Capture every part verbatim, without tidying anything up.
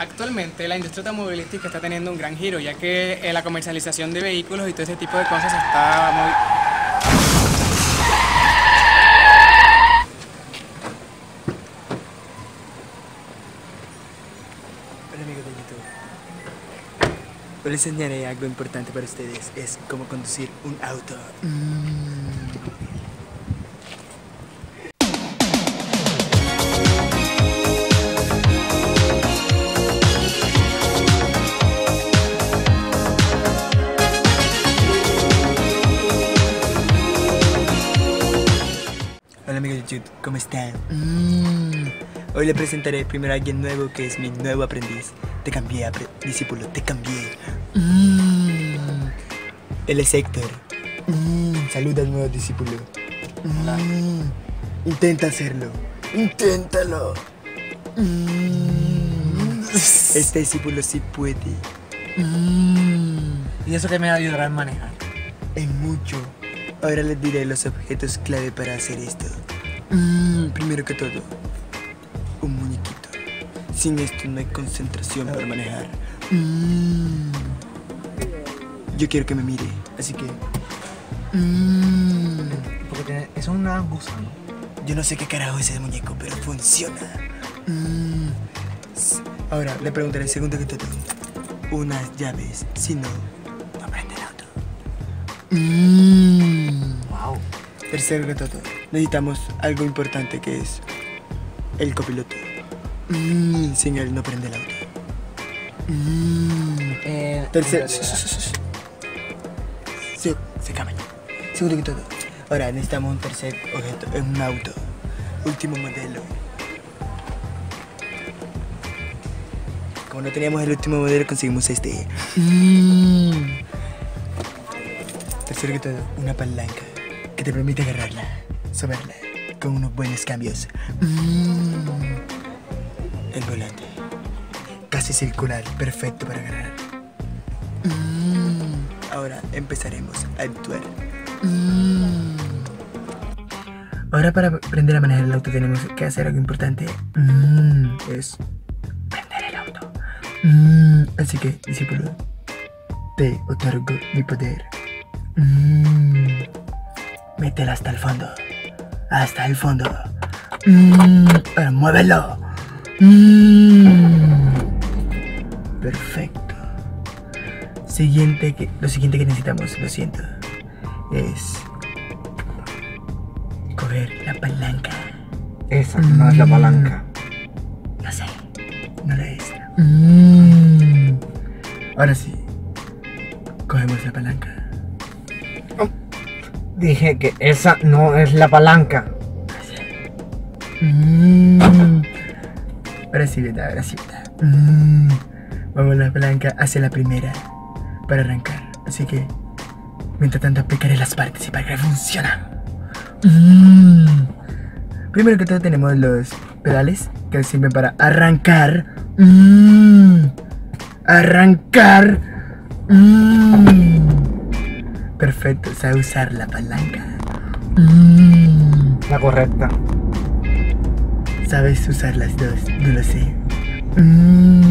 Actualmente la industria automovilística está teniendo un gran giro, ya que eh, la comercialización de vehículos y todo ese tipo de cosas está muy... Hola amigos de YouTube. Hoy les enseñaré algo importante para ustedes, es cómo conducir un auto. Mm. Hola amigos de YouTube, ¿cómo están? Mm. Hoy les presentaré primero a alguien nuevo que es mi nuevo aprendiz. Te cambié, discípulo, te cambié. Mm. Él es Héctor. Mm. Saluda al nuevo discípulo. Mm. Intenta hacerlo. Inténtalo. Mm. Este discípulo sí puede. Mm. ¿Y eso que me ayudará a manejar? En mucho. Ahora les diré los objetos clave para hacer esto. Mm, primero que todo, un muñequito. Sin esto no hay concentración para manejar. Mm. Yo quiero que me mire, así que... Mm. Porque tiene, es una gusano. Yo no sé qué carajo es ese muñeco, pero funciona. Mm. Ahora, le preguntaré segundo que todo. Unas llaves, si no, no prende el auto. Mm. Tercer retrato, necesitamos algo importante que es el copiloto. Mm, sin él no prende el auto. Mm. Eh, Tercer... Se, se cambia. Seguro que todo. Ahora necesitamos un tercer objeto, es un auto. Último modelo. Como no teníamos el último modelo, conseguimos este. Mm. Tercero que todo, una palanca. Que te permite agarrarla, soberla, con unos buenos cambios. Mm. El volante, casi circular, perfecto para agarrar. Mm. Ahora empezaremos a actuar. Mm. Ahora para aprender a manejar el auto tenemos que hacer algo importante. Mm. Es prender el auto. Mm. Así que, discípulo, te otorgo mi poder. Mm. Métela hasta el fondo. Hasta el fondo. Mm, pero muévelo. Mm, perfecto. Siguiente que, lo siguiente que necesitamos, lo siento, es coger la palanca. Esa mm, no es la palanca. No sé, no la es. Mm, ahora sí, cogemos la palanca. Dije que esa no es la palanca. Mm. Ahora sí, verdad, ahora sí, verdad. Mm. Vamos a la palanca hacia la primera para arrancar. Así que, mientras tanto, aplicaré las partes y para que funcione. Mm. Primero que todo tenemos los pedales que sirven para arrancar. Mm. Arrancar. Mm. Perfecto, sabe usar la palanca. Mm. La correcta. Sabes usar las dos, no lo sé. Mm.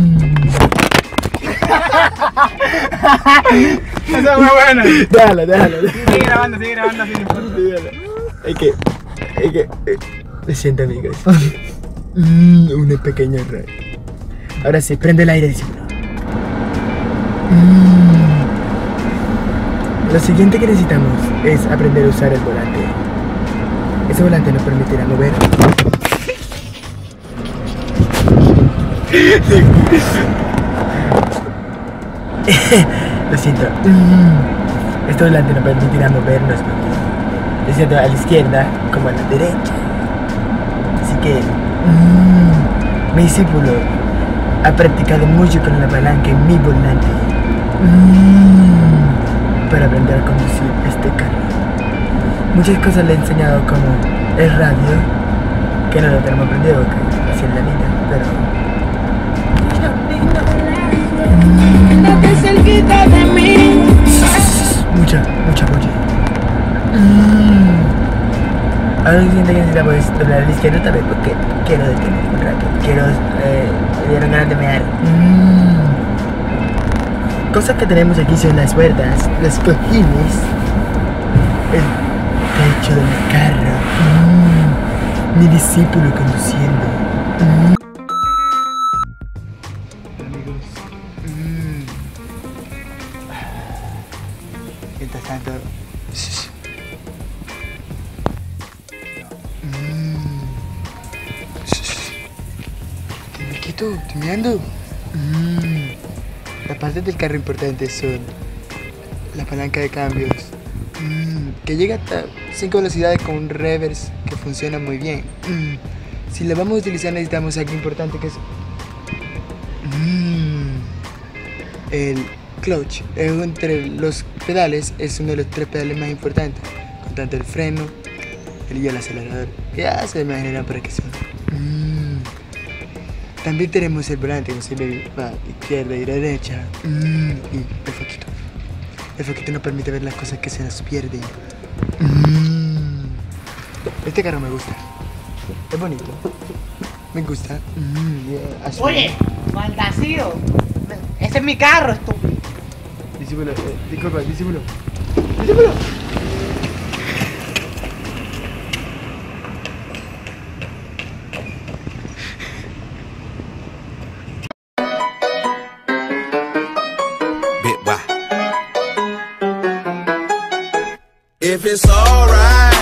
Eso fue bueno. Déjalo, déjalo. Sigue grabando, sigue grabando. Es que, es que, lo siento amigos. Mm, un pequeño error. Ahora sí, prende el aire, discípulo. Mm. Lo siguiente que necesitamos es aprender a usar el volante. Ese volante nos permitirá mover. Lo siento. Este volante nos permitirá movernos porque es tanto a la izquierda como a la derecha. Así que mm, mi discípulo ha practicado mucho con la palanca en mi volante. Mm, para aprender a conducir este carro. Muchas cosas le he enseñado como el radio, que no lo tenemos aprendido, que es en la vida, pero... No te cerquita de mí. Mucha, mucha, mucha. A lo siguiente que necesitamos es doblar a la izquierda otra vez porque quiero detener un rato. Quiero, eh, me dieron ganas de mear. Mm. Cosas que tenemos aquí son las cuerdas, los cojines, el techo de mi carro. Mm. Mi discípulo conduciendo. Mm. Amigos. Mm. Mientras tanto... Estoy mirando. Mm. La parte del carro importante son la palanca de cambios, mm. que llega hasta cinco velocidades con un reverse que funciona muy bien. Mm. Si la vamos a utilizar necesitamos algo importante que es mm. el clutch. Entre los pedales es uno de los tres pedales más importantes, con tanto el freno y el acelerador. Ya se me generan para que son. También tenemos el volante que sirve para izquierda y derecha. Mm, y el foquito. El foquito nos permite ver las cosas que se nos pierden. Mm. Este carro me gusta. Es bonito. Me gusta. Mm, yeah. Oye, maldacío. Este es mi carro, estúpido. Disimulo, eh, disculpa, disimulo. ¡Disimulo! If it's alright.